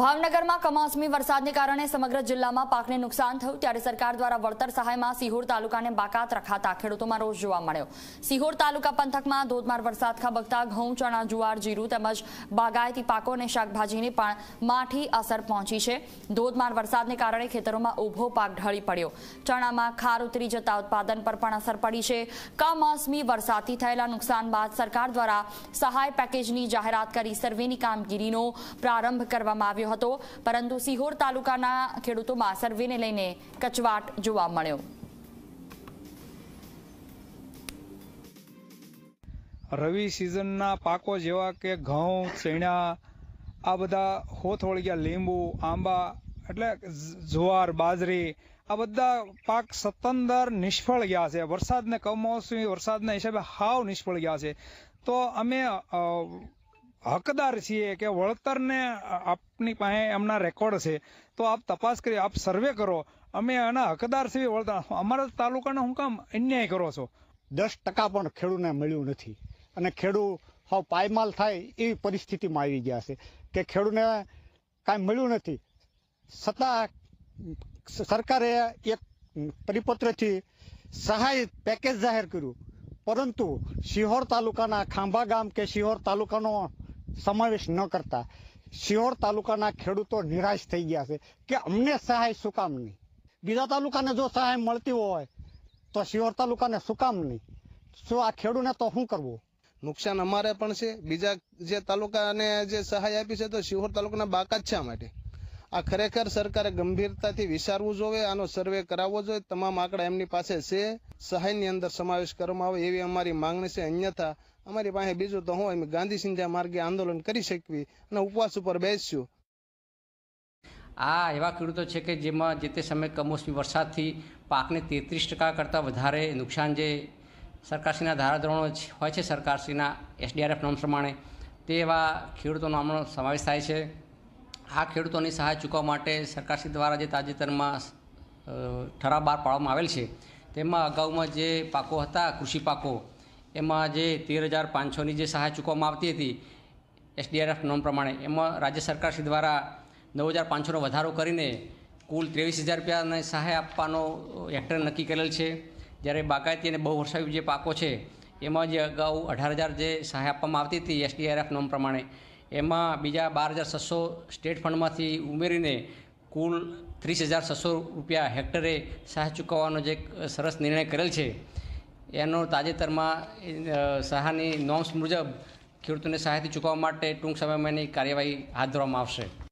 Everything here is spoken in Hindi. ભાવનગરમાં કમોસમી વરસાદને કારણે સમગ્ર જિલ્લામાં પાકને નુકસાન થયું ત્યારે સરકાર દ્વારા વળતર સહાયમાં સિહોર તાલુકાને બાકાત રખાતા ખેડૂતોમાં રોષ જોવા મળ્યો. સિહોર તાલુકા પંથકમાં ધોધમાર વરસાદ ખાબકતા ઘઉં, ચણા, જુવાર, જીરું તેમજ બાગાયતી પાકો અને શાકભાજીને પણ માઠી અસર પહોંચી છે. ધોધમાર વરસાદને કારણે ખેતરોમાં ઊભો પાક ઢળી પડ્યો. ચણામાં ખાર ઉતરી જતા ઉત્પાદન પર પણ અસર પડી છે. કમોસમી વરસાદથી થયેલા નુકસાન બાદ સરકાર દ્વારા સહાય પેકેજની જાહેરાત કરી સર્વેની કામગીરીનો પ્રારંભ કરવામાં આવ્યો હતો, પરંતુ સિહોર તાલુકાના ખેડૂતોમાં સર્વેને લઈને કચવાટ જોવા મળ્યો. રવિ સિઝનના પાકો જેવા કે ઘઉં, ચણા આ બધા હોથોળિયા, લીંબુ, આંબા એટલે જુવાર, બાજરી આ બધા પાક સતંદર નિષ્ફળ ગયા છે. વરસાદને કમોસમી વરસાદના હિસાબે હાવ નિષ્ફળ ગયા છે. તો અમે हकदार छे कि वळतर ने अपनी पासे एमना रेकॉर्ड छे तो आप तपास करी, आप सर्वे करो. अमे एना हकदार छे वळतर. अमारा तालुकाने हुं काम अन्याय करो छो. 10% पण खेडूने मळ्युं नथी अने खेडू हाव पायमाल थाय एवी परिस्थितिमां आवी गया छे के खेडूने कांई मळ्युं नथी छतां सरकारे एक परिपत्रथी सहाय पेकेज जाहेर कर्युं, परंतु सिहोर तालुकाना खांभा गाम के सिहोर तालुकानो समावेश न करता सिहोर तालुकाना खेडूतो निराश थई गया छे कि अमने सहाय शुं काम नहीं. बीजा तालुकाने जो सहाय मळती होय तो सिहोर तालुकाने शुं काम नहीं. तो आ खेडूने तो शुं करवो. नुकसान अमारे पण छे. बीजा जे तालुकाने जे सहाय आपी छे तो सिहोर तालुकाना बाकात छा माटे आ खरेखर सरकारे गंभीरताथी विचारवुं जोईए. आनो सर्वे कराववो जोईए. तमाम आंकड़ा एमनी पासे छे. सहायनी अंदर समावेश करवामां आवे एवी अमारी मांगणी छे. अन्यथा अमारी पासे बीजुं तो होय अमे गांधी सिंधिया मार्गे आंदोलन करी शकवी अने उपवास उपर बेसशुं. आ एवा खेडूतो छे के जेमां जे ते समये कमोसमी वरसादथी पाकने 33% करता वधारे नुकसान जे सरकारश्रीना धाराधोरणो होय छे सरकारश्रीना SDRF नॉर्म प्रमाणे तेवा खेडूतोनो आमनो समावेश थाय छे. आ खेडूतोनी सहाय चूकवा माटे सरकारश्री द्वारा जे ताजेतरमां ठराव बहार पाडवामां आवेल छे तेमां अगाउमां जे पाको हता कृषि पाको एमां जे 13,500 जे सहाय चूकवामां आवती हती SDRF नॉर्म प्रमाणे एमां राज्य सरकारश्री द्वारा 9,500 वधारो करीने कुल 23,000 रूपियानी सहाय आपवानो हेक्टर नक्की करेल छे. ज्यारे बागायती अने बहुवर्षायु जे पाको छे एमां जे अगाउ 18,000 जे सहाय आपवामां आवती हती SDRF नॉर्म प्रमाणे एमां बीजा 12,600 स्टेट फंडमांथी उमेरीने कुल 30,600 रूपिया हेक्टरे सहाय चूकववानो जे सरस निर्णय करेल छे एनो ताजेतरमां सहायनी नॉर्म्स मुजब खेडूतोने सहायथी चूकववा माटे टूंक समयमां एनी कार्यवाही हाथ धरवामां आवशे.